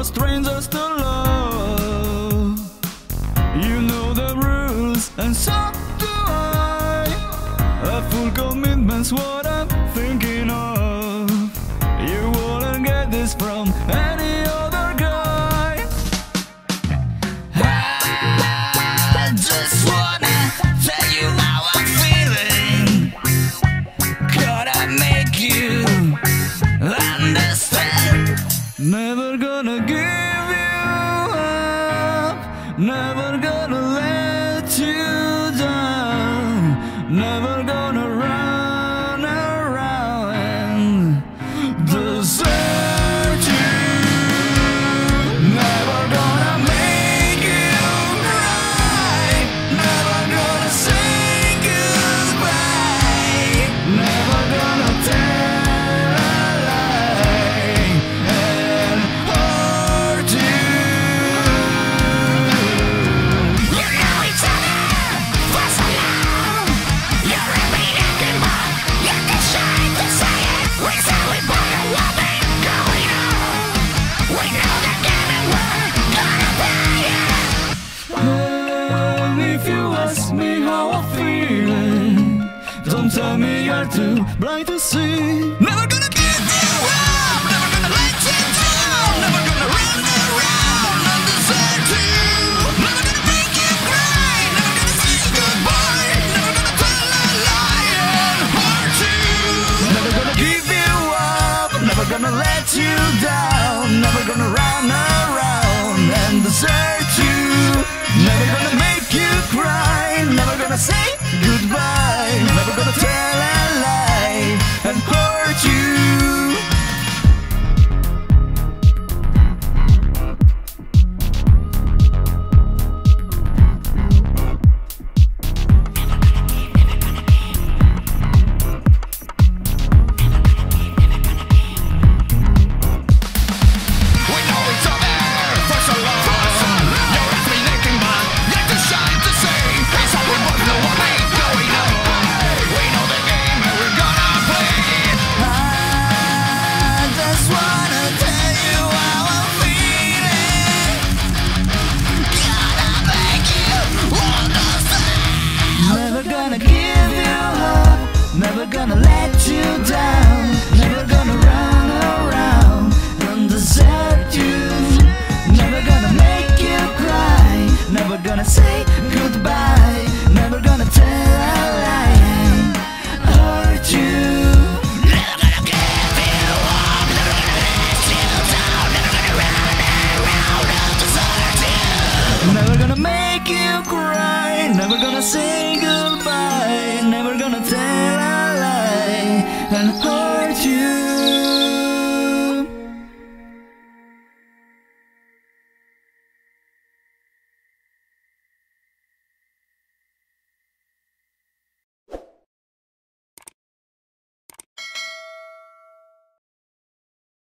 no strangers to love. You know the rules, and so do I. A full commitment's what I'm thinking of. You wouldn't get this from any other guy. I just wanna tell you how I'm feeling. Could I make you understand? Never gonna give you up, never gonna let you down, never gonna run around and desert you, never gonna make you cry, never gonna say goodbye, never gonna tell. Tell me you're too blind to see. Never gonna give you up, never gonna let you down, never gonna run around and desert you, never gonna make you cry, never gonna say goodbye, never gonna tell a lie and hurt you, never gonna give you up, never gonna let you down, never gonna run around and desert you, never gonna make you cry, never gonna say goodbye, never gonna tell a lie and hurt you. Never gonna let you down, never gonna run around and desert you, never gonna make you cry, never gonna say goodbye, never gonna tell a lie, hurt you. Never gonna give you up, never gonna let you down, never gonna run around and desert you, never gonna make you cry, never gonna say goodbye,